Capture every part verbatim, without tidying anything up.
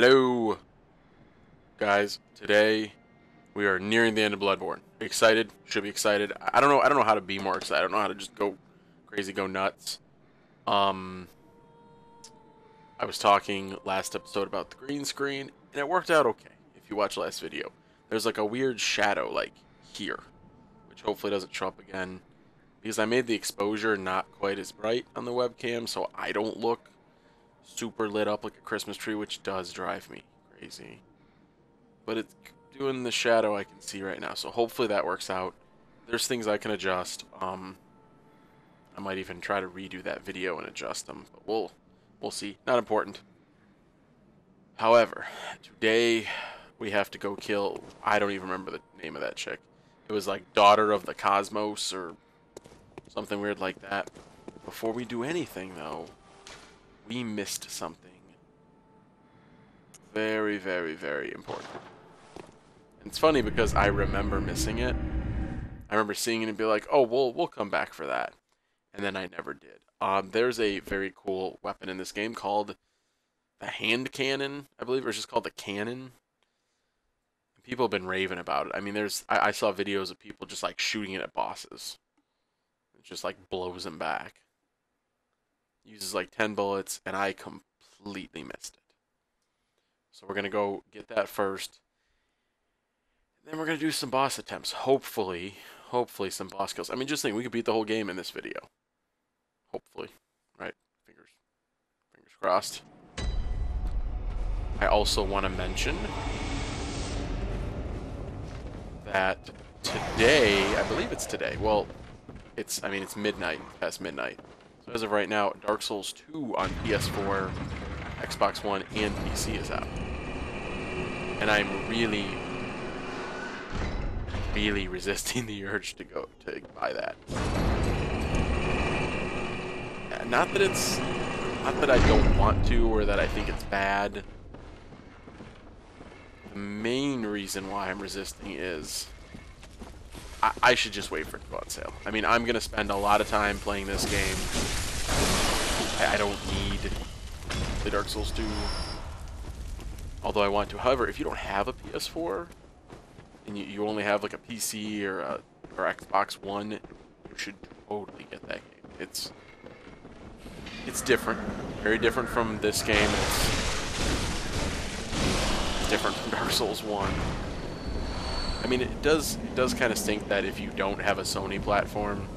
Hello, guys. Today we are nearing the end of Bloodborne. Excited? Should be excited. I don't know. I don't know how to be more excited. I don't know how to just go crazy, go nuts. Um, I was talking last episode about the green screen, and it worked out okay. If you watch last video, there's like a weird shadow like here, which hopefully doesn't show up again, because I made the exposure not quite as bright on the webcam, so I don't look super lit up like a Christmas tree, which does drive me crazy. But it's doing the shadow I can see right now, so hopefully that works out. There's things I can adjust. Um, I might even try to redo that video and adjust them, but we'll we'll see. Not important. However, today we have to go kill. I don't even remember the name of that chick. It was like Daughter of the Cosmos or something weird like that. Before we do anything, though, we missed something very, very, very important. And it's funny because I remember missing it. I remember seeing it and be like, oh, we'll, we'll come back for that. And then I never did. Um, there's a very cool weapon in this game called the Hand Cannon, I believe, or it's just called the Cannon. And people have been raving about it. I mean, there's I, I saw videos of people just like shooting it at bosses. It just like blows them back. Uses like ten bullets, and I completely missed it. So we're going to go get that first. And then we're going to do some boss attempts. Hopefully, hopefully some boss kills. I mean, just think, we could beat the whole game in this video. Hopefully. Right? Fingers, fingers crossed. I also want to mention that today, I believe it's today. Well, it's, I mean, it's midnight, past midnight. As of right now, Dark Souls two on P S four, Xbox One, and P C is out. And I'm really, really resisting the urge to go to buy that. Not that it's, not that I don't want to or that I think it's bad. The main reason why I'm resisting is I, I should just wait for it to go on sale. I mean, I'm going to spend a lot of time playing this game. I don't need the Dark Souls two, although I want to. However, if you don't have a P S four and you, you only have like a P C or a, or Xbox One, you should totally get that game. It's it's different, very different from this game. It's different from Dark Souls one. I mean, it does it does kind of stink that if you don't have a Sony platform,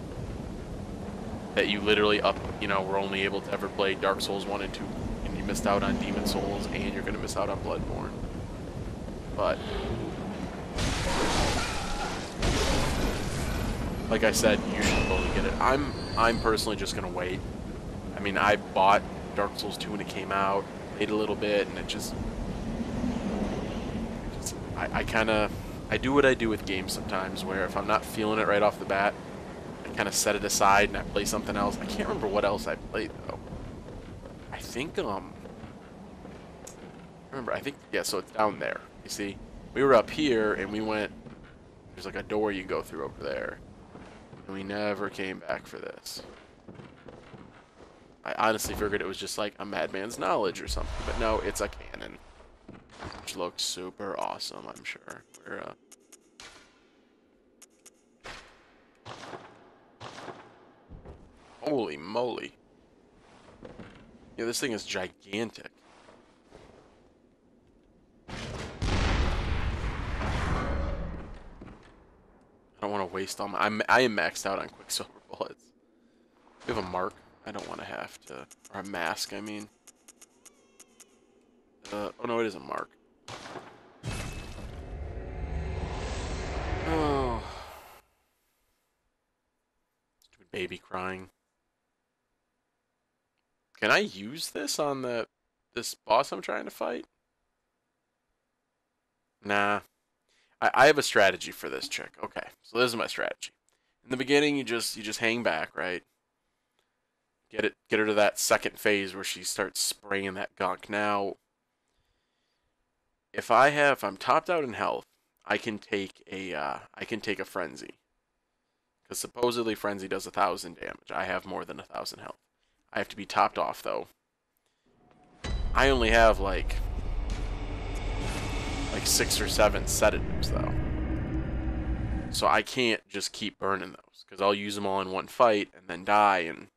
that you literally up, you know, we're only able to ever play Dark Souls one and two, and you missed out on Demon Souls, and you're going to miss out on Bloodborne. But, like I said, you should totally get it. I'm, I'm personally just going to wait. I mean, I bought Dark Souls two when it came out, played a little bit, and it just, just I, I kind of, I do what I do with games sometimes, where if I'm not feeling it right off the bat, kind of set it aside and I play something else. I can't remember what else I played though. I think um I remember I think yeah, so it's down there. You see? We were up here and we went, there's like a door you go through over there. And we never came back for this. I honestly figured it was just like a madman's knowledge or something, but no, it's a cannon. Which looks super awesome, I'm sure. We're uh Holy moly. Yeah, this thing is gigantic. I don't want to waste all my... I'm, I am maxed out on quicksilver bullets. We have a mark. I don't want to have to... Or a mask, I mean. Uh, oh, no, it is a mark. Oh. Stupid baby crying. Can I use this on the this boss I'm trying to fight? Nah. I, I have a strategy for this trick. Okay, so this is my strategy. In the beginning, you just you just hang back, right? Get it get her to that second phase where she starts spraying that gunk. Now, if I have if I'm topped out in health, I can take a uh, I can take a frenzy, because supposedly frenzy does a thousand damage. I have more than a thousand health. I have to be topped off, though. I only have, like, like six or seven sedatives though. So I can't just keep burning those because I'll use them all in one fight and then die. And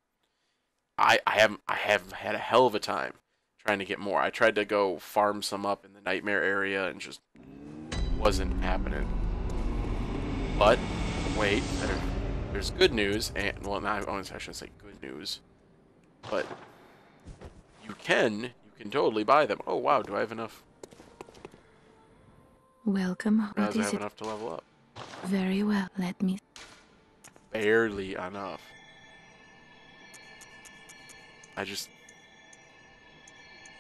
I I haven't I have had a hell of a time trying to get more. I tried to go farm some up in the nightmare area and just wasn't happening. But wait, there, there's good news, and well, not I shouldn't say good news, but you can you can totally buy them. Oh wow, do I have enough? Welcome. What is I have it? Enough to level up. Very well, let me. Barely enough. I just...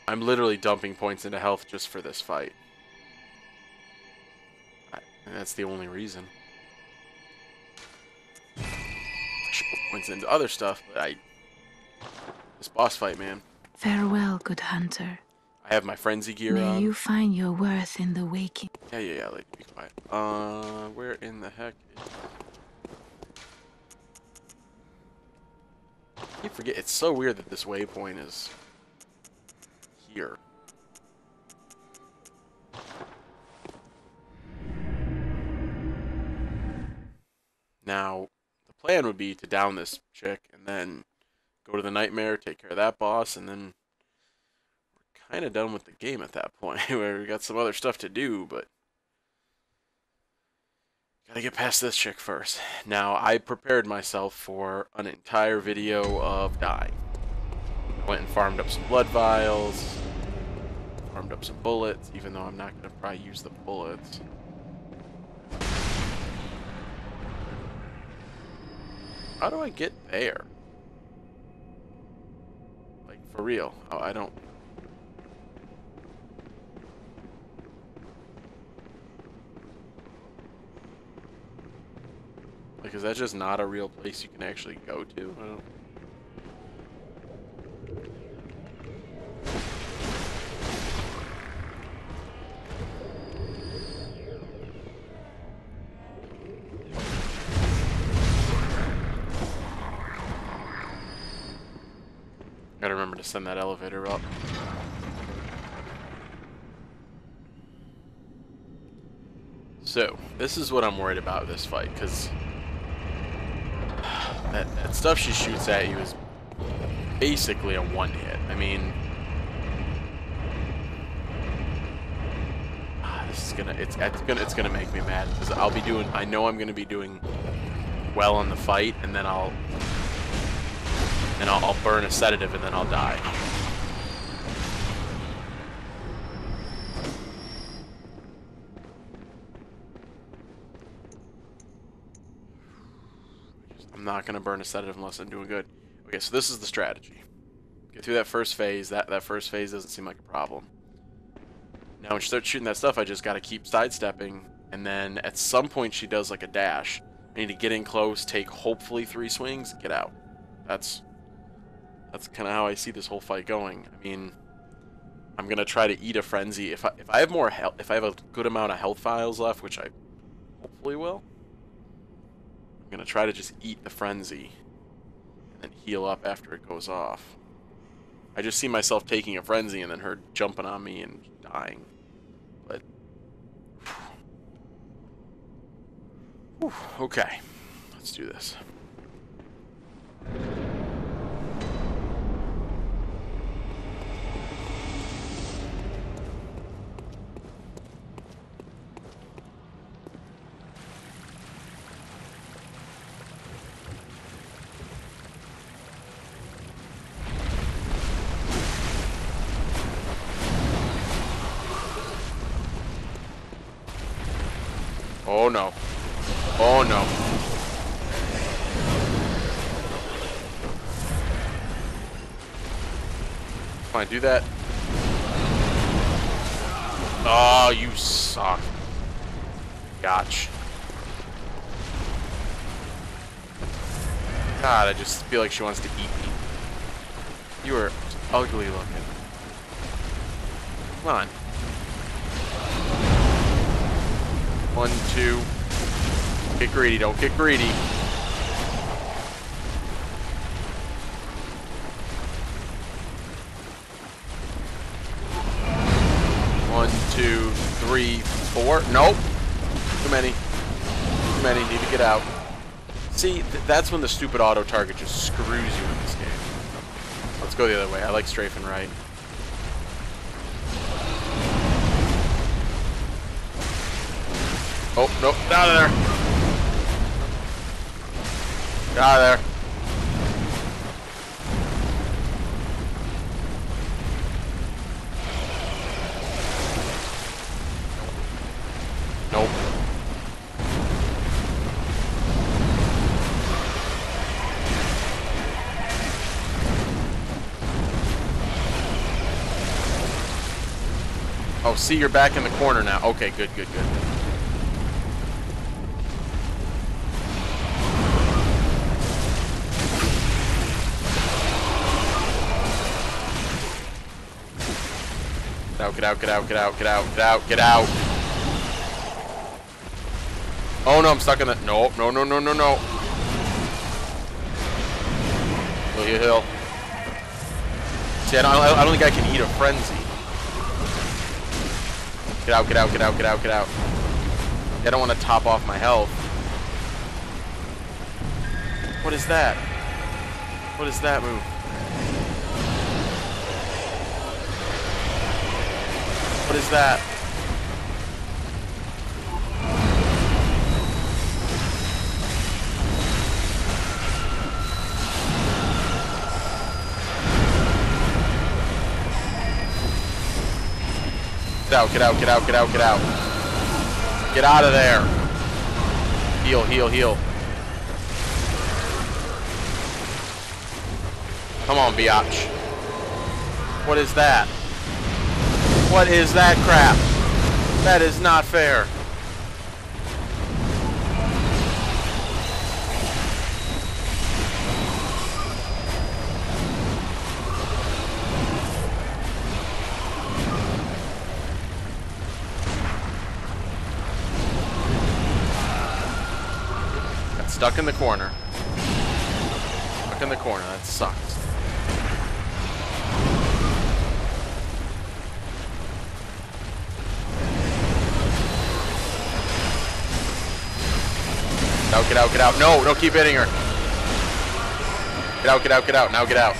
I'm literally dumping points into health just for this fight. I, and that's the only reason. I should put points into other stuff, but I... This boss fight, man. Farewell, good hunter. I have my frenzy gear on. May you find your worth in the waking. Yeah, yeah, yeah, like, be quiet. Uh, where in the heck is... I forget, it's so weird that this waypoint is here. Now, the plan would be to down this chick and then go to the nightmare, take care of that boss, and then we're kind of done with the game at that point. We've got some other stuff to do, but gotta get past this chick first. Now, I prepared myself for an entire video of dying. I went and farmed up some blood vials, farmed up some bullets, even though I'm not gonna probably use the bullets. How do I get there? Like, for real. Oh, I don't... Like, is that just not a real place you can actually go to? I don't... Gotta remember to send that elevator up. So, this is what I'm worried about this fight, because... That, that stuff she shoots at you is basically a one-hit. I mean, ah, this is gonna—it's it's gonna—it's gonna make me mad because I'll be doing—I know I'm gonna be doing well on the fight, and then I'll and I'll, I'll burn a sedative, and then I'll die. I'm not gonna burn a sedative unless I'm doing good. Okay, so this is the strategy. Get through that first phase. That that first phase doesn't seem like a problem. Now when she starts shooting that stuff, I just gotta keep sidestepping, and then at some point she does like a dash. I need to get in close, take hopefully three swings, get out. That's that's kind of how I see this whole fight going. I mean, I'm gonna try to eat a frenzy if I if I have more health, if I have a good amount of health vials left, which I hopefully will. I'm gonna try to just eat the frenzy and then heal up after it goes off. I just see myself taking a frenzy and then her jumping on me and dying. But whew, okay, let's do this. Oh no. Oh no. Fine, do that. Oh, you suck. Gotcha. God, I just feel like she wants to eat me. You are ugly looking. Come on. One, two. Get greedy, don't get greedy. One, One, two, three, four. Nope. Too many. Too many. Need to get out. See, th that's when the stupid auto-target just screws you in this game. Let's go the other way. I like strafing right. Oh, nope. Get out of there. Get out of there. Nope. Oh, see, you're back in the corner now. Okay, good, good, good. Get out, get out, get out, get out, get out, get out, get out. Oh no, I'm stuck in the. No, no, no, no, no, no. Will you heal? See, I don't, I don't think I can eat a frenzy. Get out, get out, get out, get out, get out. I don't want to top off my health. What is that? What is that move? What is that? Get out, get out, get out, get out, get out. Get out of there. Heal, heal, heal. Come on, biatch. What is that? What is that crap? That is not fair. Stuck in the corner. Stuck in the corner. That sucks. Get out, get out, get out. No, no, keep hitting her. Get out, get out, get out. Now get out.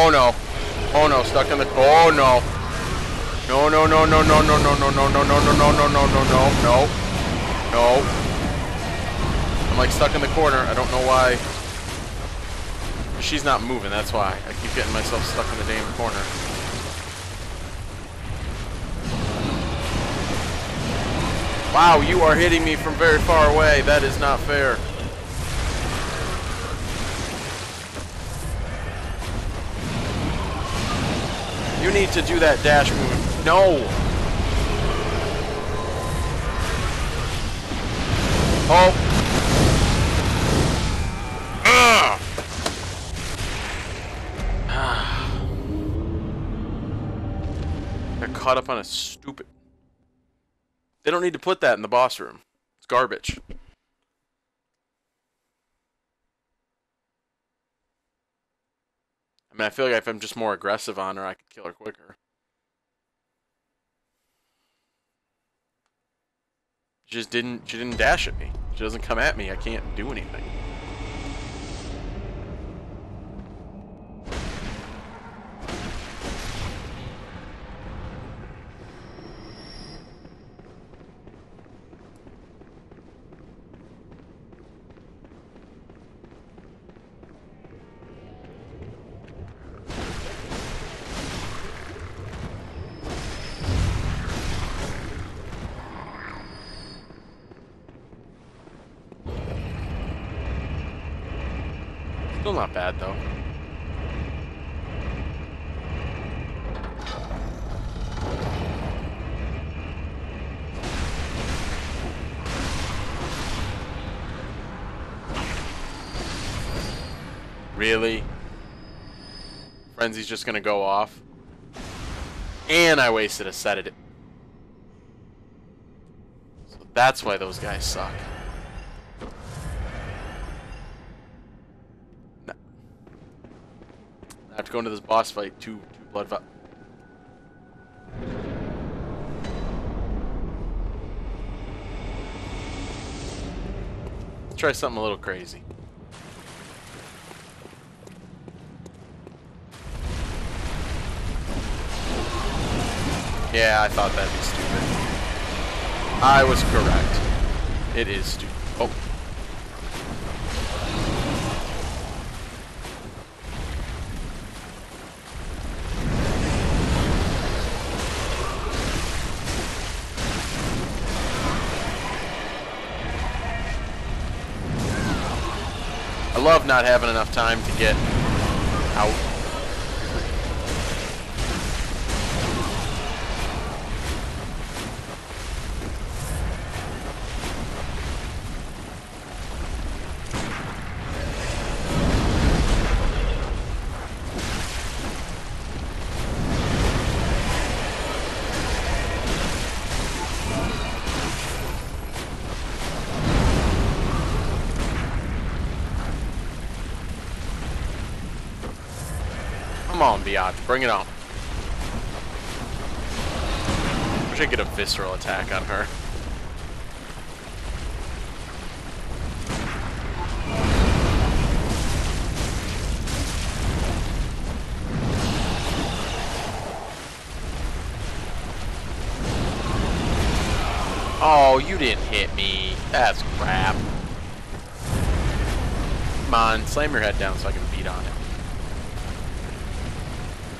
Oh no. Oh no, stuck in the oh no. No no no no no no no no no no no no no no no no no no no. I'm like stuck in the corner. I don't know why. She's not moving, that's why. I keep getting myself stuck in the damn corner. Wow, you are hitting me from very far away. That is not fair. You need to do that dash move. No! Oh! Ugh. They're caught up on a stupid... They don't need to put that in the boss room. It's garbage. I mean, I feel like if I'm just more aggressive on her, I could kill her quicker. She just didn't, she didn't dash at me. She doesn't come at me. I can't do anything. Still not bad though. Really? Frenzy's just gonna go off. And I wasted a sedative. So that's why those guys suck. No. I have to go into this boss fight. Two, two blood vials. Let's try something a little crazy. Yeah, I thought that'd be stupid. I was correct. It is stupid. Oh. I love not having enough time to get out. Come on, Biatch, bring it on. I wish I could get a visceral attack on her. Oh, you didn't hit me. That's crap. Come on, slam your head down so I can beat on it.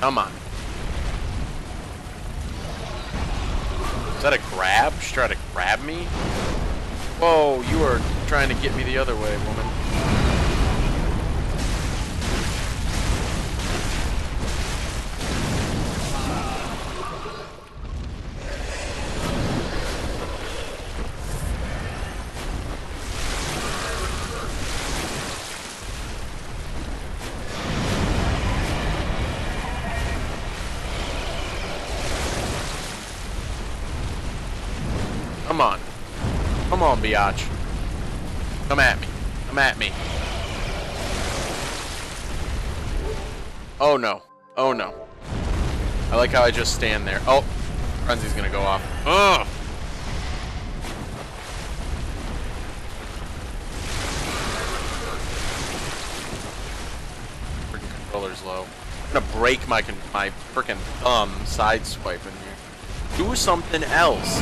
Come on. Is that a grab? She's trying to grab me? Whoa, you are trying to get me the other way, woman. Come on. Come on, Biatch. Come at me. Come at me. Oh, no. Oh, no. I like how I just stand there. Oh, Frenzy's gonna go off. Ugh! Freaking controller's low. I'm gonna break my, con my freaking thumb sideswipe in here. Do something else.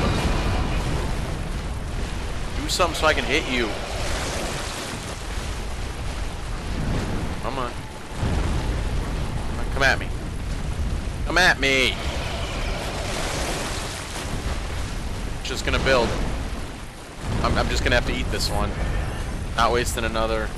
Do something so I can hit you. Come on. Come at me. Come at me. Just gonna build. I'm, I'm just gonna have to eat this one. Not wasting another.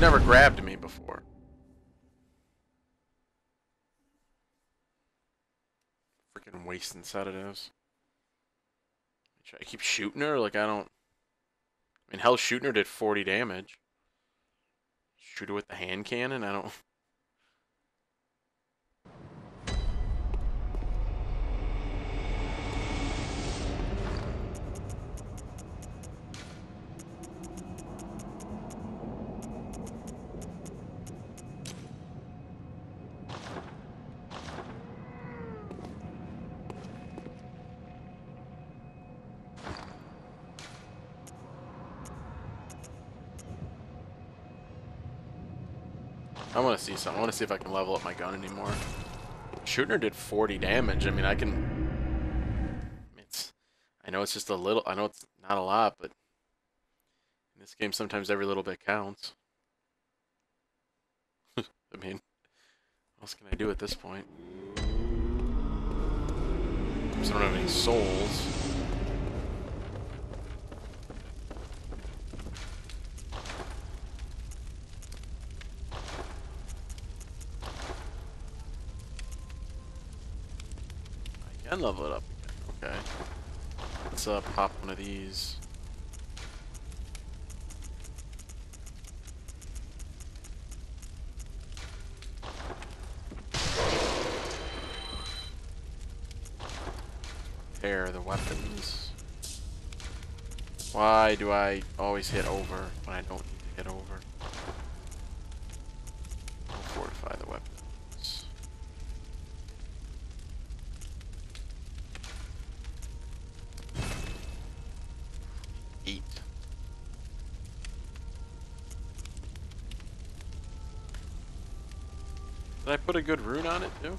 Never grabbed me before. Freaking wasting sedatives. I keep shooting her like I don't. I mean, hell, shooting her did forty damage. Shoot her with the hand cannon. I don't. I want to see something. I want to see if I can level up my gun anymore. Shooting her did forty damage. I mean, I can. It's. I know it's just a little. I know it's not a lot, but in this game, sometimes every little bit counts. I mean, what else can I do at this point? Because I don't have any souls. Can level it up again. Okay. Let's uh, pop one of these. Repair the weapons. Why do I always hit over when I don't need to hit over? I'll fortify the weapons. Eat. Did I put a good rune on it too?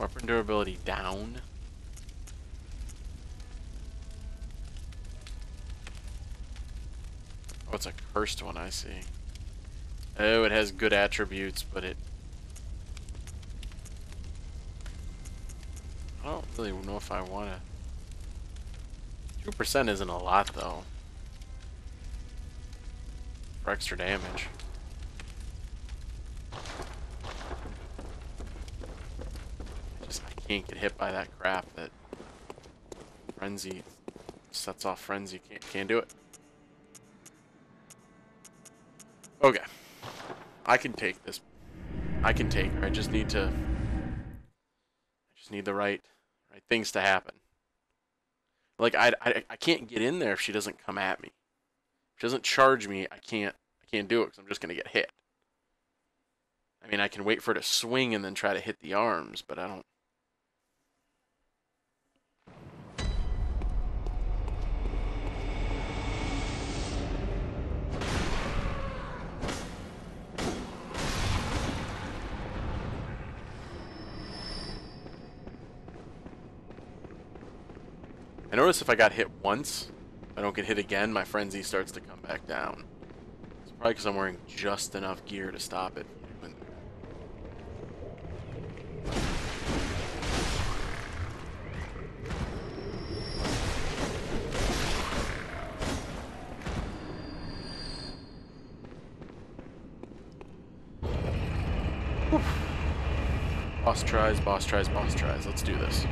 Weapon durability down. Oh, it's a cursed one, I see. Oh, it has good attributes, but it... I don't really know if I want to... two percent isn't a lot, though. For extra damage. Can't get hit by that crap that frenzy sets off frenzy. Can't can't do it. Okay, I can take this. I can take her. I just need to. I just need the right right things to happen. Like I I I can't get in there if she doesn't come at me. If she doesn't charge me, I can't I can't do it because I'm just gonna get hit. I mean, I can wait for her to swing and then try to hit the arms, but I don't. I notice if I got hit once, if I don't get hit again, my frenzy starts to come back down. It's probably because I'm wearing just enough gear to stop it. Whew. Boss tries, boss tries, boss tries. Let's do this.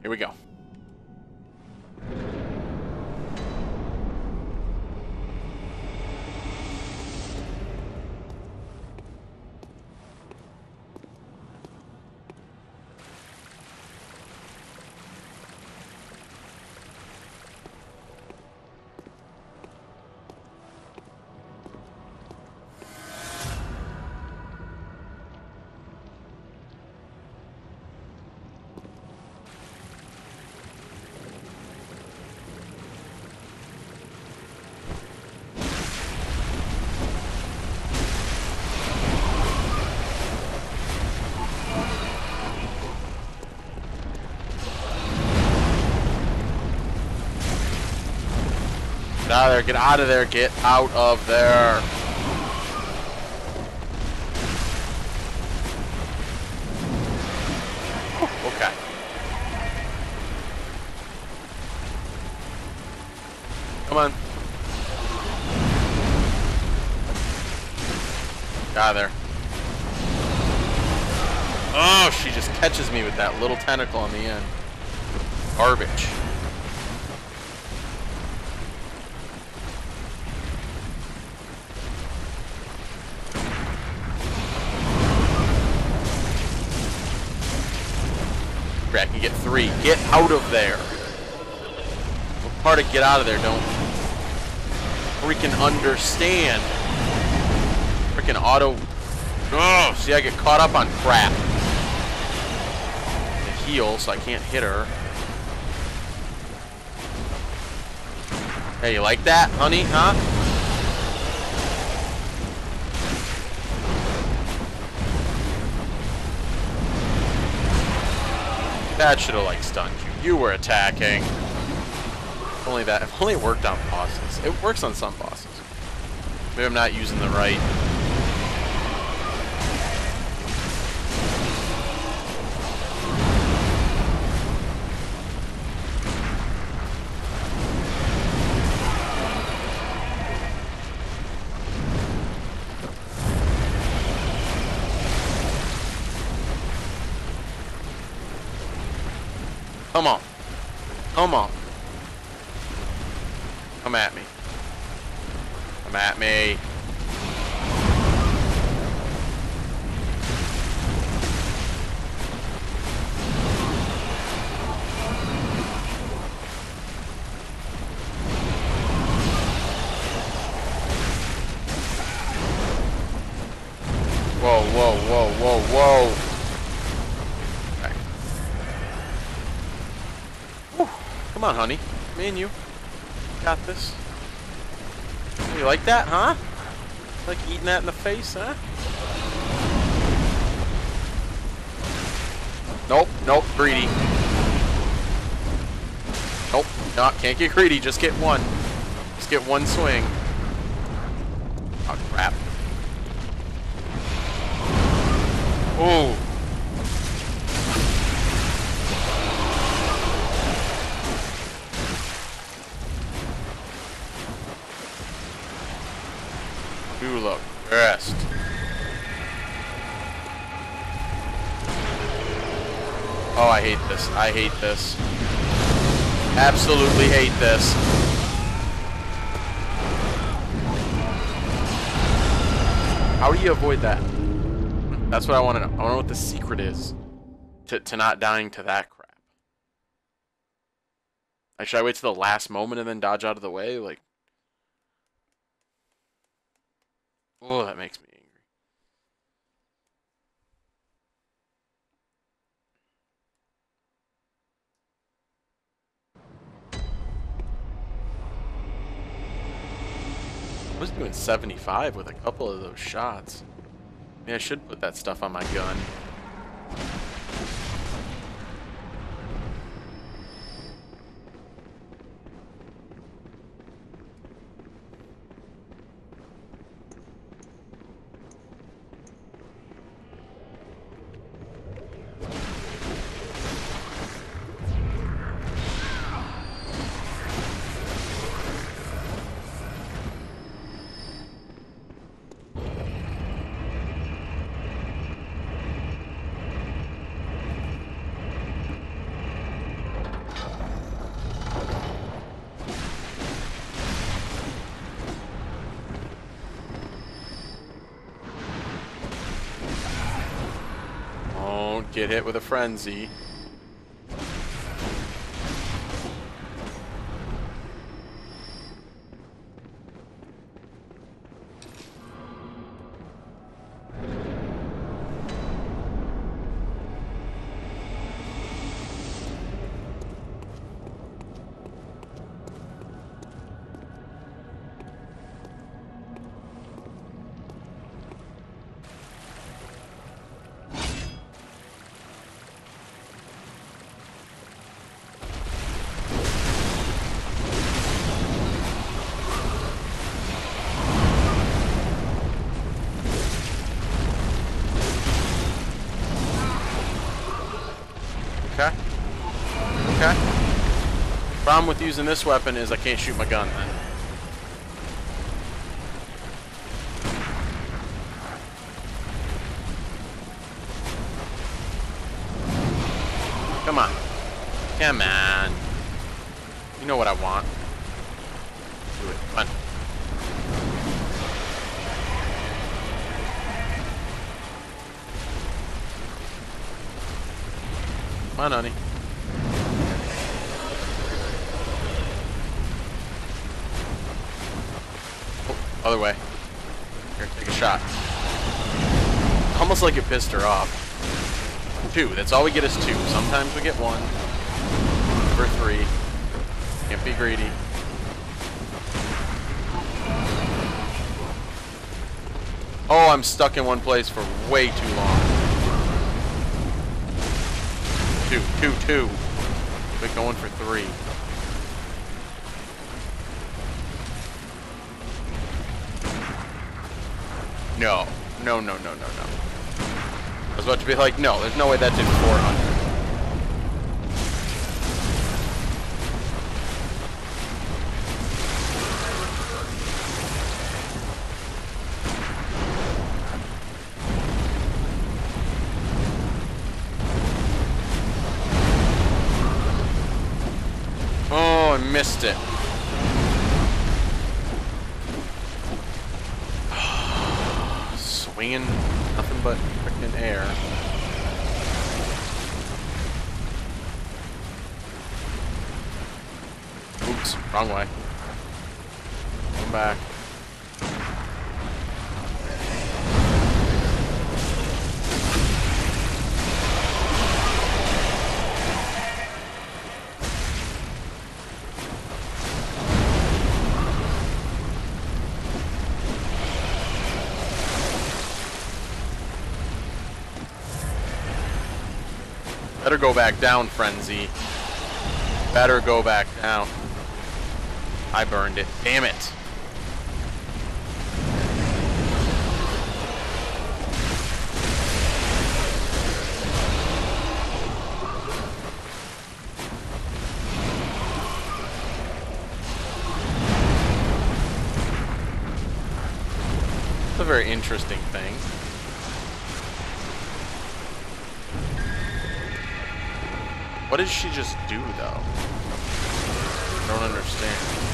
Here we go. Get out of there, get out of there, get out of there. Okay. Come on. Get out of there. Oh, she just catches me with that little tentacle on the end. Garbage. I can get three. Get out of there. What part of get out of there don't freaking understand? Freaking fucking auto. Oh, see, I get caught up on crap. The heal, so I can't hit her. Hey, you like that, honey? Huh? That should have like stunned you. You were attacking. If only that. If only it worked on bosses. It works on some bosses. Maybe I'm not using the right. Come on. Come on. Come at me. Come at me. Whoa, whoa, whoa, whoa, whoa. Come on, honey. Me and you got this. You like that, huh? Like eating that in the face, huh? Nope, nope, greedy. Nope, not. Can't get greedy. Just get one. Just get one swing. Oh crap! Oh. You look rest. Oh, I hate this. I hate this. Absolutely hate this. How do you avoid that? That's what I want to know. I want to know what the secret is to, to not dying to that crap. Like, should I wait till the last moment and then dodge out of the way? Like. Oh, that makes me angry. I was doing seventy-five with a couple of those shots. I mean, I should put that stuff on my gun. Get hit with a frenzy. Okay. Okay. Problem with using this weapon is I can't shoot my gun then. Come on. Come on. You know what I want. Do it. Come on. Come on, honey. Oh, other way. Here, take a shot. Almost like it pissed her off. Two, that's all we get is two. Sometimes we get one. Or three. Can't be greedy. Oh, I'm stuck in one place for way too long. Two, two, two. We're going for three. No. No, no, no, no, no. I was about to be like, no, there's no way that did four hundred. Oh, I missed it. Swinging nothing but frickin' air. Oops, wrong way. Come back. Better go back down, Frenzy. Better go back down. I burned it. Damn it. It's a very interesting thing. What did she just do, though? I don't understand.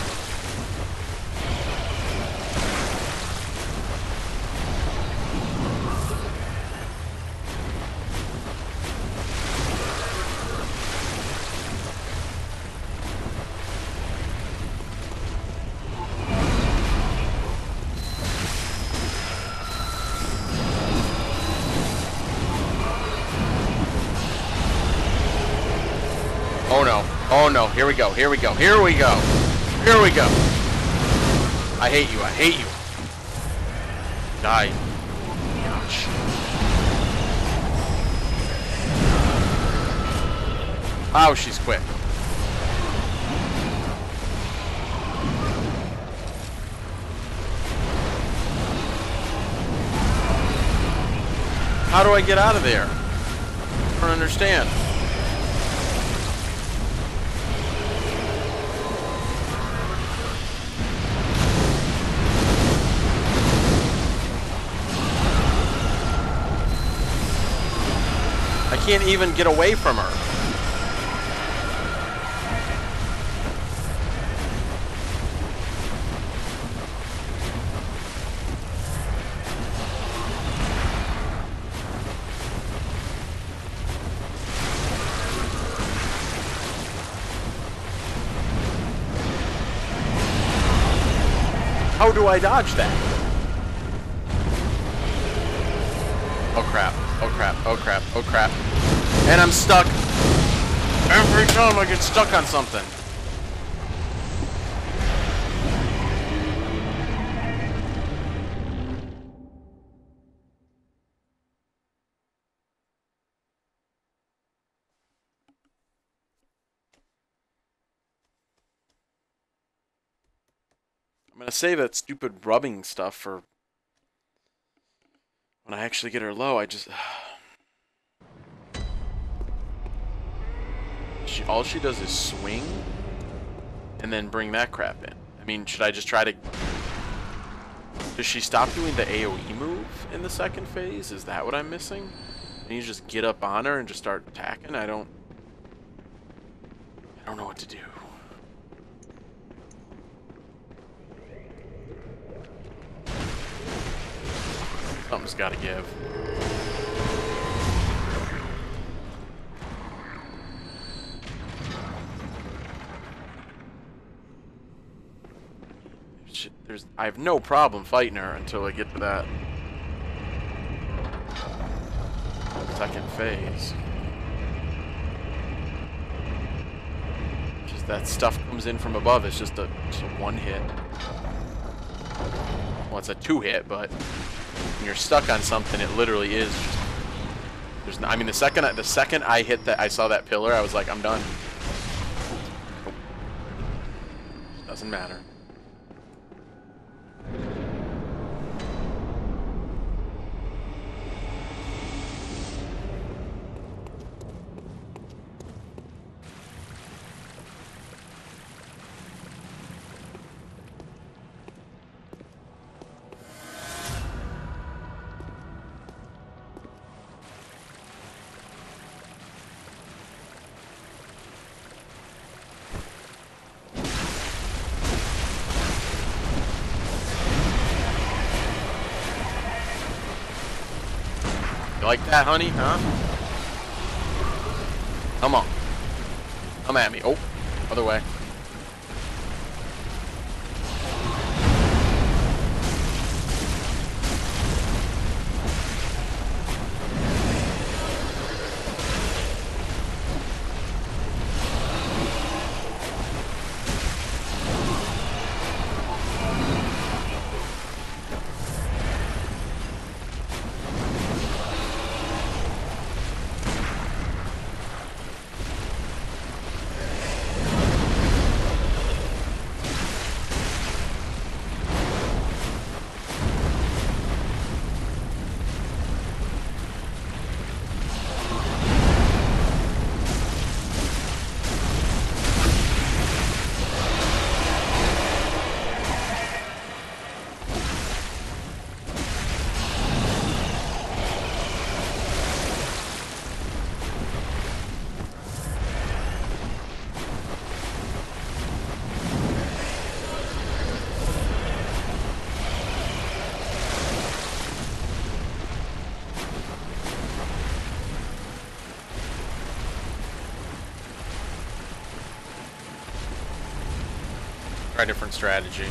Oh no, here we go, here we go, here we go, here we go. I hate you, I hate you. Die. Ouch. Oh, she's quick. How do I get out of there? I don't understand. I can't even get away from her. How do I dodge that? Oh crap, oh crap, oh crap, oh crap. And I'm stuck. Every time I get stuck on something. I'm gonna save that stupid rubbing stuff for when I actually get her low. I just... She, all she does is swing and then bring that crap in. I mean, should I just try to... Does she stop doing the AoE move in the second phase? Is that what I'm missing? And you just get up on her and just start attacking? I don't... I don't know what to do. Something's gotta give. There's, I have no problem fighting her until I get to that. second phase. Just that stuff comes in from above. It's just a, just a one hit. Well, it's a two hit, but when you're stuck on something, it literally is. Just, there's no, I mean, the second I, the second I hit that, I saw that pillar, I was like, I'm done. Doesn't matter. Like that, honey, huh? Come on. Come at me. Oh, other way. Try a different strategy.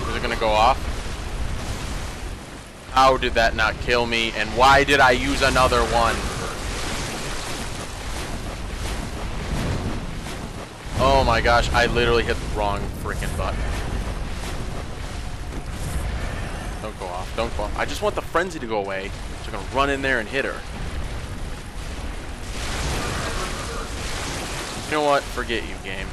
Was it gonna go off? How did that not kill me? And why did I use another one? Oh my gosh, I literally hit the wrong freaking button. Don't go off, don't go off. I just want the frenzy to go away, so I'm gonna run in there and hit her. You know what? Forget you, game.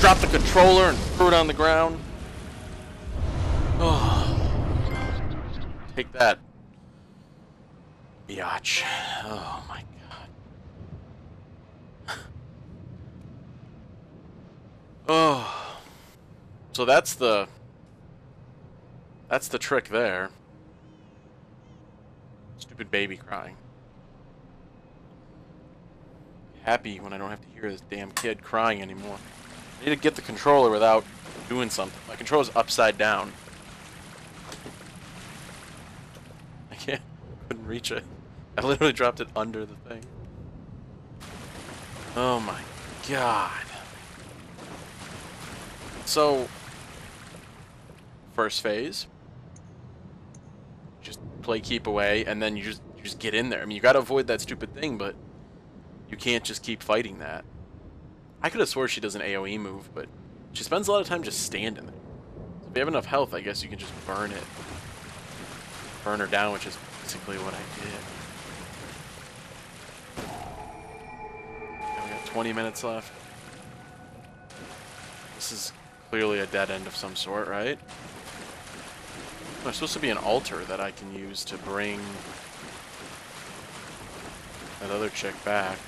Drop the controller and throw it on the ground. Oh. Take that. Biatch. Oh my god. Oh. So that's the that's the trick there. Stupid baby crying. Happy when I don't have to hear this damn kid crying anymore. I need to get the controller without doing something. My controller's upside down. I can't, couldn't reach it. I literally dropped it under the thing. Oh my god. So, first phase, just play keep away, and then you just you just get in there. I mean, you gotta avoid that stupid thing, but you can't just keep fighting that. I could have swore she does an AoE move, but she spends a lot of time just standing there. So if you have enough health, I guess you can just burn it. Burn her down, which is basically what I did. And we got twenty minutes left. This is clearly a dead end of some sort, right? There's supposed to be an altar that I can use to bring that other chick back.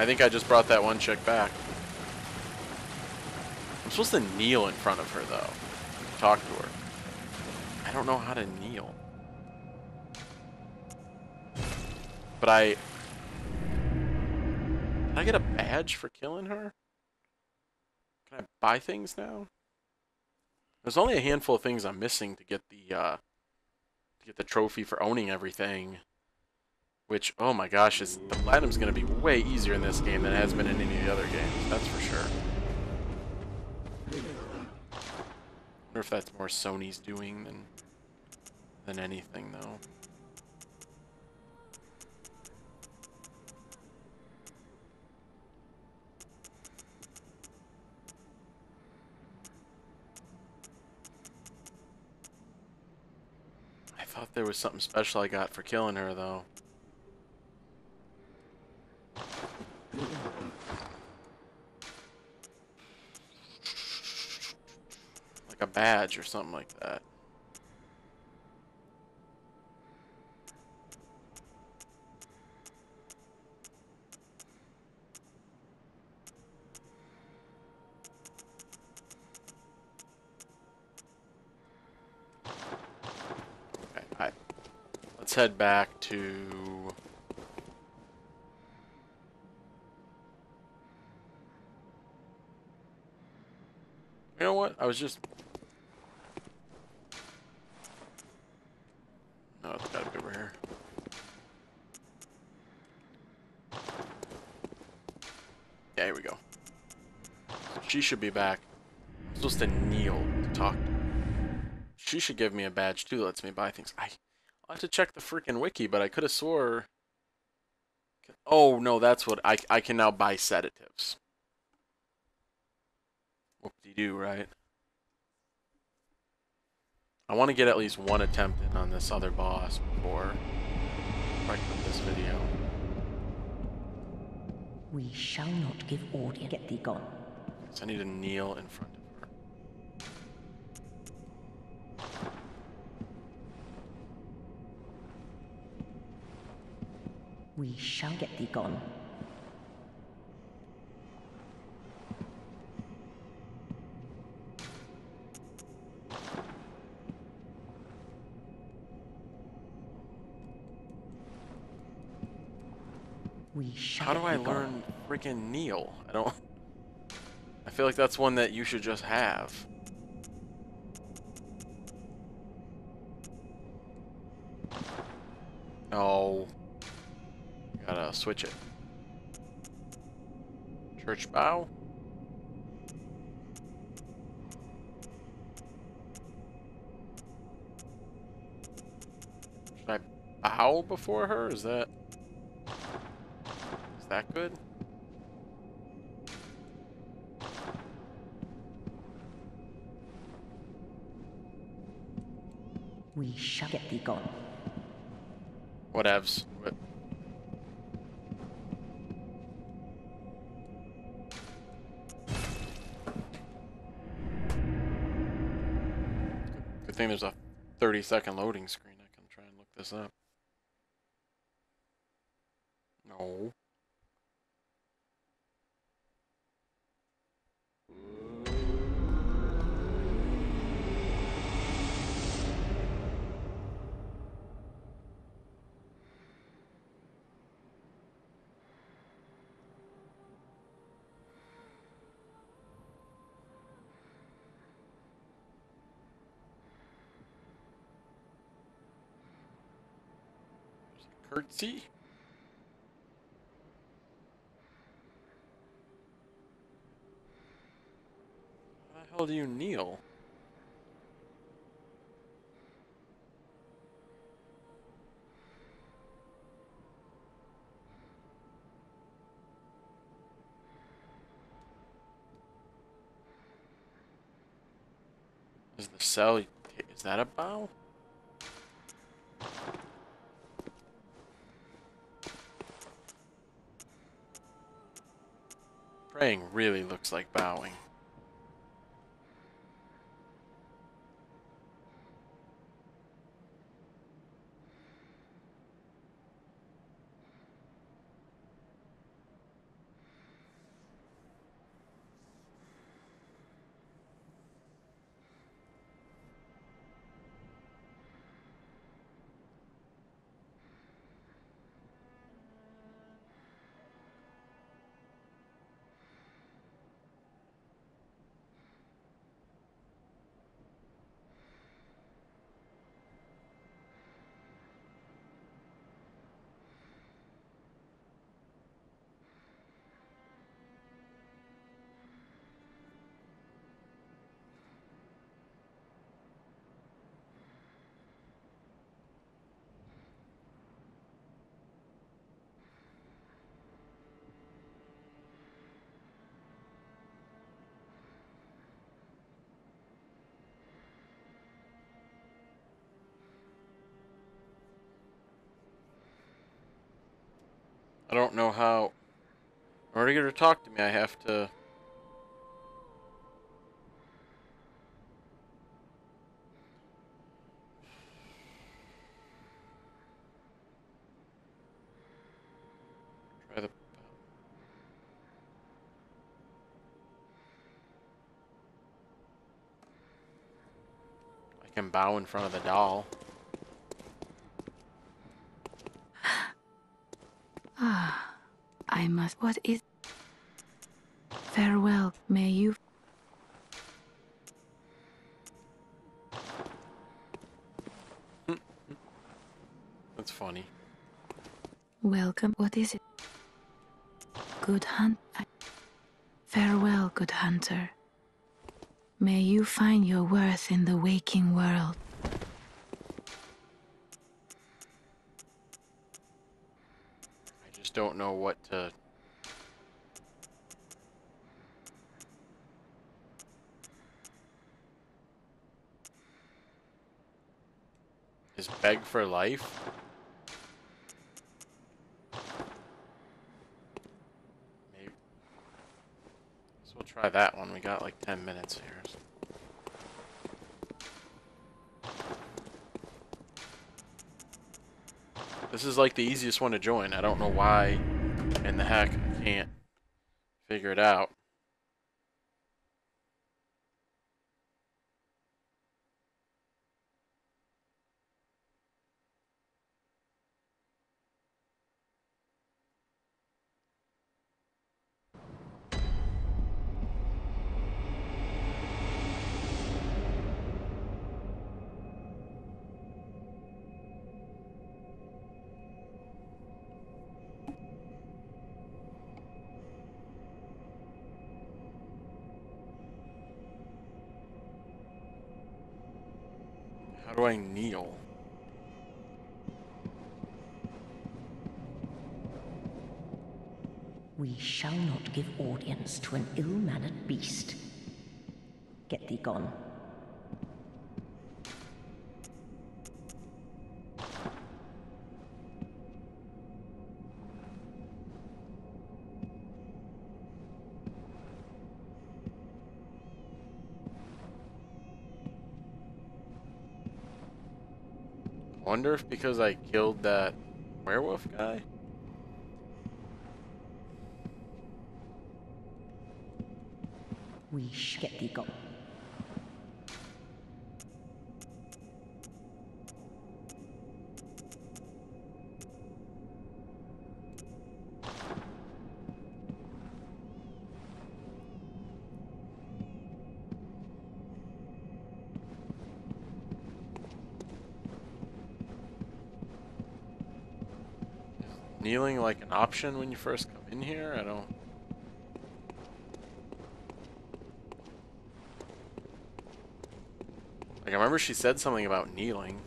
I think I just brought that one chick back. I'm supposed to kneel in front of her, though. Talk to her. I don't know how to kneel. But I... Can I get a badge for killing her? Can I buy things now? There's only a handful of things I'm missing to get the, uh... to get the trophy for owning everything. Which, oh my gosh, is the platinum's going to be way easier in this game than it has been in any of the other games. That's for sure. I wonder if that's more Sony's doing than than anything, though. I thought there was something special I got for killing her, though. Like a badge or something like that. Okay, all right. Let's head back to... You know what? I was just... No, it's gotta be over here. Yeah, here we go. She should be back. I'm supposed to kneel to talk to her. She should give me a badge too that lets me buy things. I... I'll have to check the freaking wiki, but I could have swore... Oh, no, that's what... I, I can now buy sedatives. Whoop-de-doo, right? I want to get at least one attempt in on this other boss before I quit this video. We shall not give order. Get thee gone. So I need to kneel in front of her. We shall get thee gone. How do I learn freaking kneel? I don't... I feel like that's one that you should just have. Oh. Gotta switch it. Church bow? Should I bow before her? Is that... that good? We shall get thee gone. Whatevs. What? Good thing there's a thirty second loading screen. I can try and look this up. No. curtsy. How the hell do you kneel? Is the cell, is that a bow? Praying really looks like bowing. I don't know how. In order to get her to talk to me, I have to. Try the. I can bow in front of the doll. Ah, I must. What is. Farewell, may you. That's funny. Welcome, what is it? Good hunt. Farewell, good hunter. May you find your worth in the waking world. Don't know what to. Is beg for life? Maybe. So we'll try that one. We got like ten minutes here. So. This is like the easiest one to join. I don't know why in the heck I can't figure it out. How do I kneel? We shall not give audience to an ill-mannered beast. Get thee gone. I wonder if because I killed that werewolf guy? We should get thee gone. kneeling like an option when you first come in here? I don't... Like, I remember she said something about kneeling.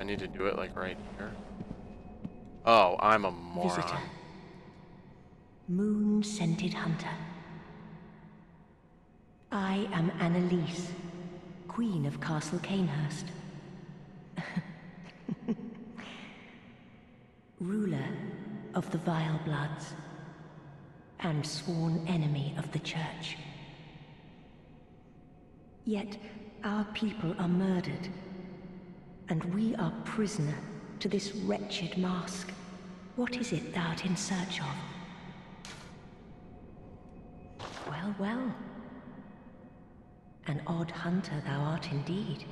I need to do it, like, right here. Oh, I'm a moron. Visitor. Moon-scented hunter. I am Annalise, Queen of Castle Cainhurst. Ruler of the Vile Bloods, and sworn enemy of the Church. Yet our people are murdered, and we are prisoner to this wretched mask. What is it thou art in search of? Well, well. An odd hunter thou art indeed.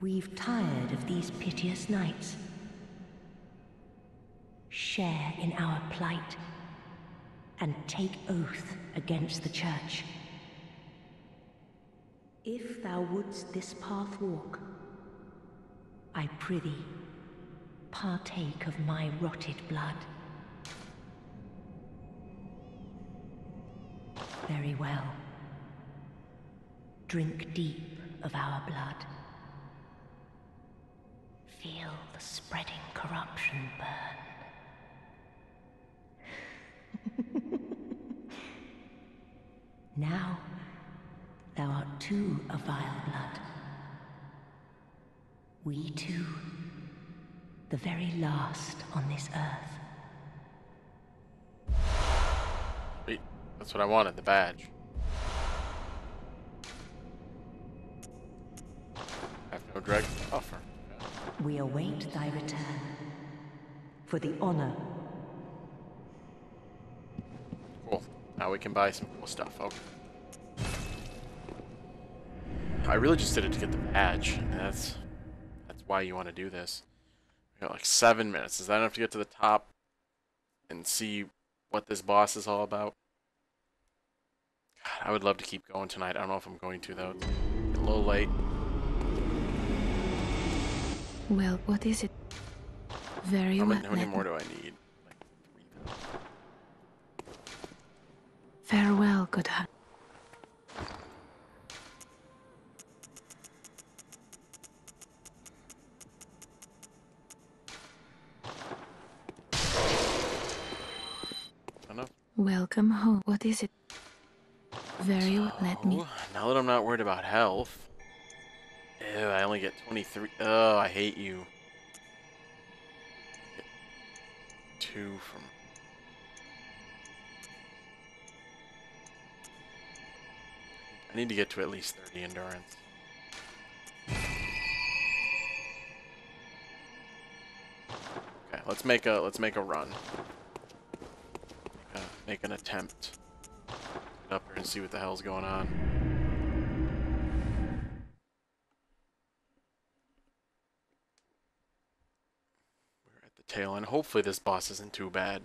We've tired of these piteous nights. Share in our plight, and take oath against the Church. If thou wouldst this path walk, I prithee, partake of my rotted blood. Very well. Drink deep of our blood. Feel the spreading corruption burn. Now, thou art too a vile blood. We too, the very last on this earth. Wait, that's what I wanted, the badge. I have no dregs to offer. We await thy return for the honor. Cool. Now we can buy some cool stuff. Okay. I really just did it to get the badge. That's that's why you want to do this. We got like seven minutes. Is that enough to get to the top and see what this boss is all about? God, I would love to keep going tonight. I don't know if I'm going to though. It's a little late. Well, what is it? Very well. How many more do I need? Like, farewell, good hunter. Welcome home. What is it? Very well, so, let me. Now that I'm not worried about health. Ew, I only get twenty-three. Oh, I hate you. Get two from. I need to get to at least thirty endurance. Okay, let's make a let's make a run. Uh, make an attempt. Get up here and see what the hell's going on. We're at the tail end. Hopefully this boss isn't too bad.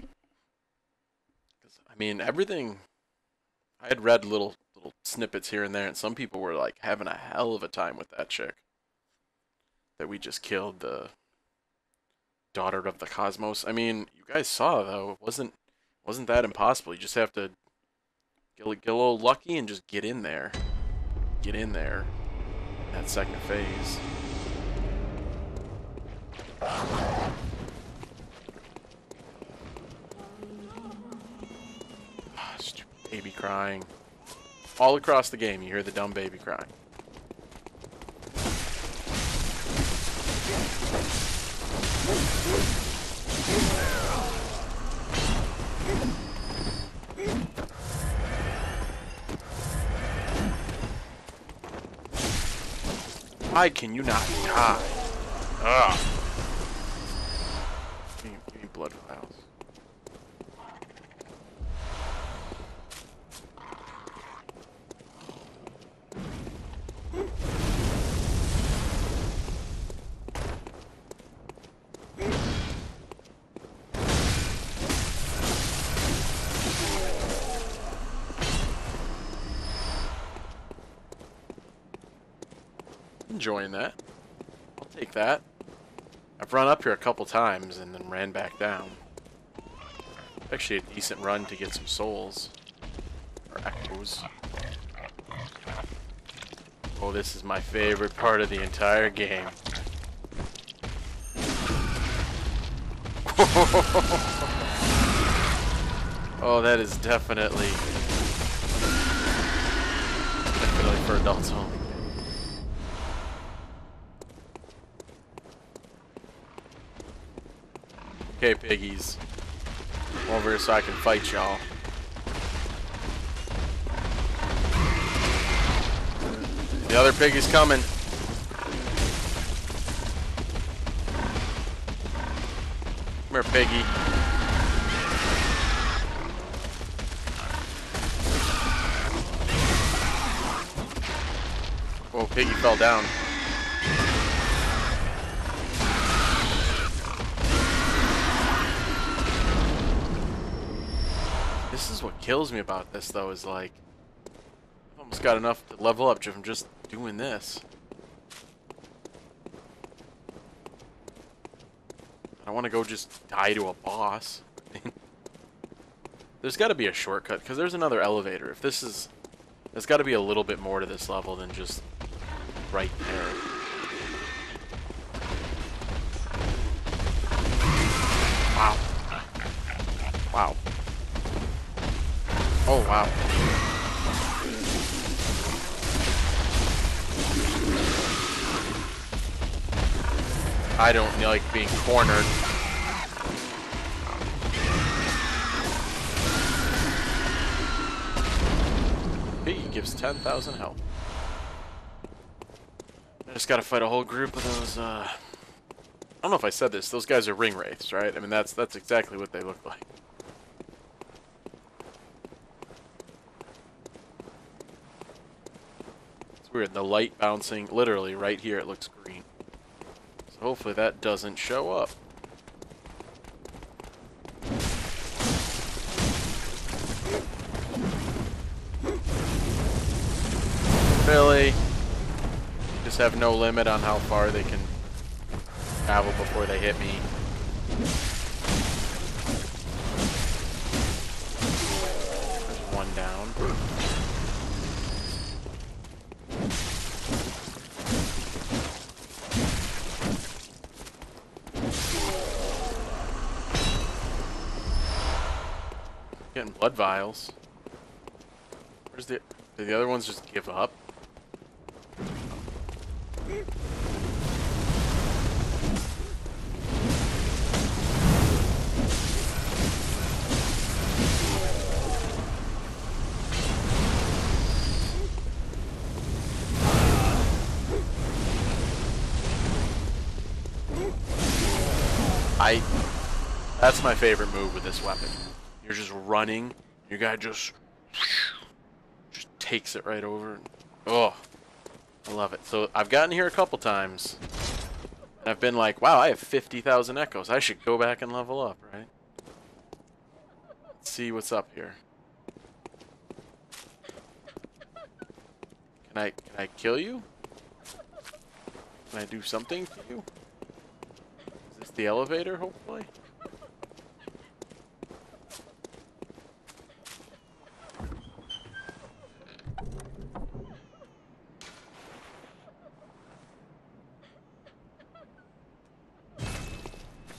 'Cause, I mean, everything... I had read little, little snippets here and there, and some people were, like, having a hell of a time with that chick. That we just killed the... Daughter of the Cosmos. I mean, you guys saw though, it wasn't wasn't that impossible. You just have to get, get a little lucky and just get in there, get in there. In that second phase. Ah, stupid baby crying. All across the game, you hear the dumb baby crying. Why can you not die? Ugh. Give me, give me blood vials. Enjoying that. I'll take that. I've run up here a couple times and then ran back down. Actually a decent run to get some souls. Or echoes. Oh, this is my favorite part of the entire game. Oh, that is definitely... Definitely for adults only. Okay, piggies. Come over here so I can fight y'all. The other pig is coming. Come here, piggy. Oh, piggy fell down. This is what kills me about this, though, is like... I've almost got enough to level up from just... doing this. I want to go just die to a boss. There's got to be a shortcut because there's another elevator. If this is, there's got to be a little bit more to this level than just right there. Wow. Wow. Oh wow. I don't like being cornered. He gives ten thousand health. I just gotta fight a whole group of those, uh... I don't know if I said this, those guys are ring wraiths, right? I mean, that's, that's exactly what they look like. It's weird, the light bouncing, literally right here it looks green. Hopefully that doesn't show up. Really? Just have no limit on how far they can travel before they hit me. There's one down. Getting blood vials. Where's the... Did the other ones just give up? I... That's my favorite move with this weapon. You're just running. Your guy just just takes it right over. Oh, I love it. So I've gotten here a couple times. And I've been like, wow, I have fifty thousand echoes. I should go back and level up, right? Let's see what's up here. Can I can I kill you? Can I do something to you? Is this the elevator, hopefully?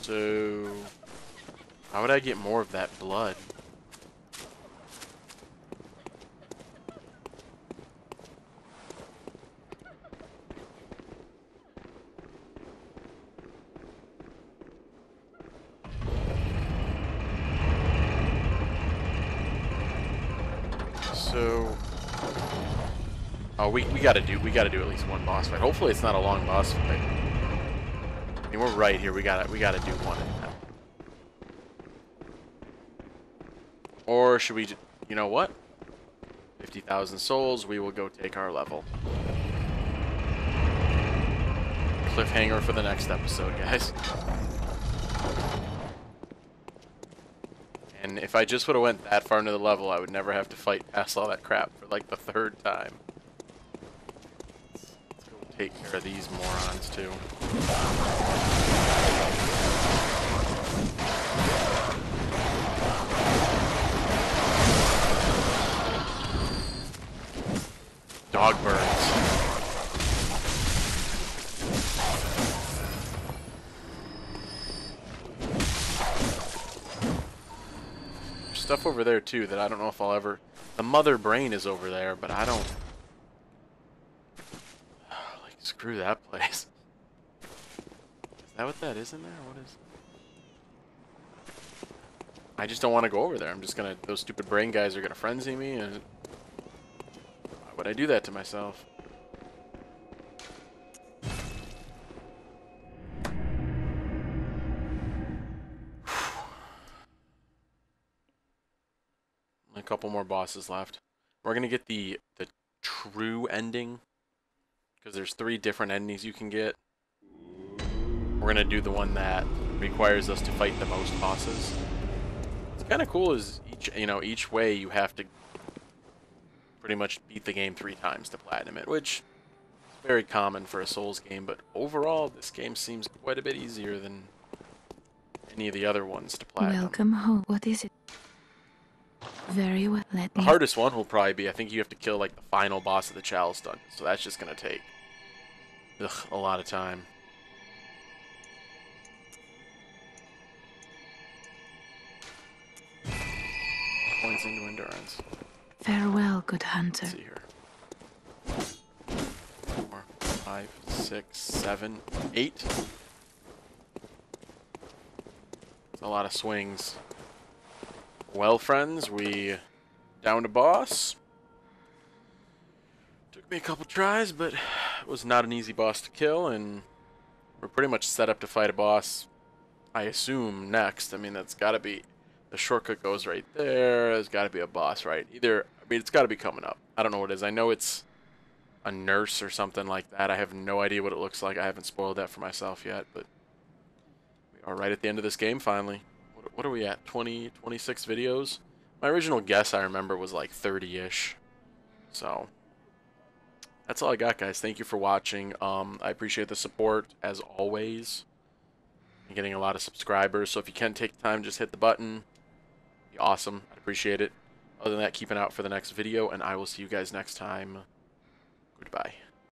So, how would I get more of that blood? So, oh, we we gotta do we gotta do at least one boss fight. Hopefully, it's not a long boss fight. I mean, we're right here. We gotta, we gotta do one at a time. Or should we? You know what? Fifty thousand souls. We will go take our level. Cliffhanger for the next episode, guys. And if I just would have went that far into the level, I would never have to fight past all that crap for like the third time. Let's go take care of these morons too. Dog birds. Stuff over there too that I don't know if I'll ever. The mother brain is over there, but I don't. Like, screw that place. Is that what that is in there? What is? I just don't want to go over there. I'm just gonna. Those stupid brain guys are gonna frenzy me, and why would I do that to myself? Couple more bosses left. We're gonna get the the true ending because there's three different endings you can get. We're gonna do the one that requires us to fight the most bosses. What's kind of cool is each you know each way you have to pretty much beat the game three times to platinum it, which is very common for a Souls game. But overall, this game seems quite a bit easier than any of the other ones to platinum. Welcome home. What is it? Very well. Let me. The hardest one will probably be, I think you have to kill like the final boss of the Chalice Dungeon, so that's just gonna take ugh, a lot of time. Points into endurance. Farewell, good hunter. Let's see here. Four, five, six, seven, eight. That's a lot of swings. Well, friends, we downed a boss. Took me a couple tries, but it was not an easy boss to kill, and we're pretty much set up to fight a boss, I assume, next. I mean, that's got to be... The shortcut goes right there. There's got to be a boss, right? Either... I mean, it's got to be coming up. I don't know what it is. I know it's a nurse or something like that. I have no idea what it looks like. I haven't spoiled that for myself yet, but we are right at the end of this game, finally. What are we at? twenty, twenty-six videos? My original guess, I remember, was like thirty-ish. So, that's all I got, guys. Thank you for watching. Um, I appreciate the support, as always. I'm getting a lot of subscribers, so if you can take time, just hit the button. It'd be awesome. I'd appreciate it. Other than that, keep an eye out for the next video, and I will see you guys next time. Goodbye.